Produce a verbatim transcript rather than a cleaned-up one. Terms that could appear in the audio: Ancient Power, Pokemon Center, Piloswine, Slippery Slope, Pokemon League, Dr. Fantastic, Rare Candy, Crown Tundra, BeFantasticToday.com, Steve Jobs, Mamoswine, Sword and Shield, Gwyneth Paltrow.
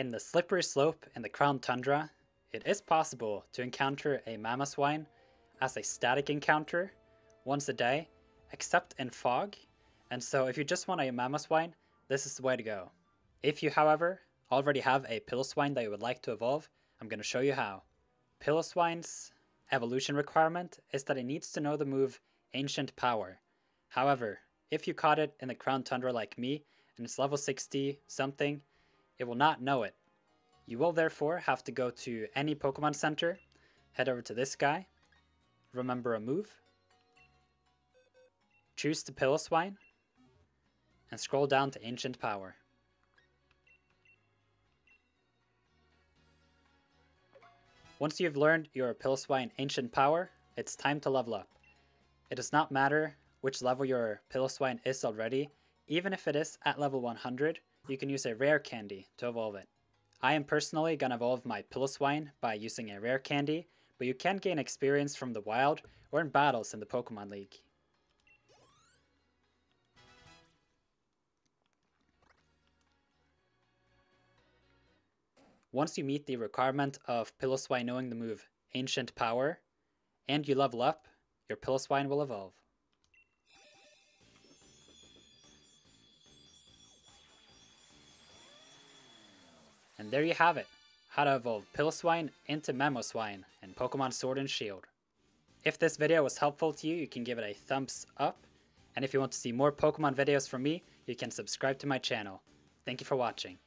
In the Slippery Slope and the Crown Tundra, it is possible to encounter a Mamoswine as a static encounter once a day, except in fog, and so if you just want a Mamoswine, this is the way to go. If you, however, already have a Piloswine that you would like to evolve, I'm going to show you how. Piloswine's evolution requirement is that it needs to know the move Ancient Power. However, if you caught it in the Crown Tundra like me, and it's level sixty something, it will not know it. You will therefore have to go to any Pokemon Center, head over to this guy, remember a move, choose the Piloswine, and scroll down to Ancient Power. Once you've learned your Piloswine Ancient Power, it's time to level up. It does not matter which level your Piloswine is already, even if it is at level one hundred, you can use a Rare Candy to evolve it. I am personally going to evolve my Piloswine by using a Rare Candy, but you can gain experience from the wild or in battles in the Pokemon League. Once you meet the requirement of Piloswine knowing the move Ancient Power, and you level up, your Piloswine will evolve. And there you have it, how to evolve Piloswine into Mamoswine in Pokemon Sword and Shield. If this video was helpful to you, you can give it a thumbs up, and if you want to see more Pokemon videos from me, you can subscribe to my channel. Thank you for watching.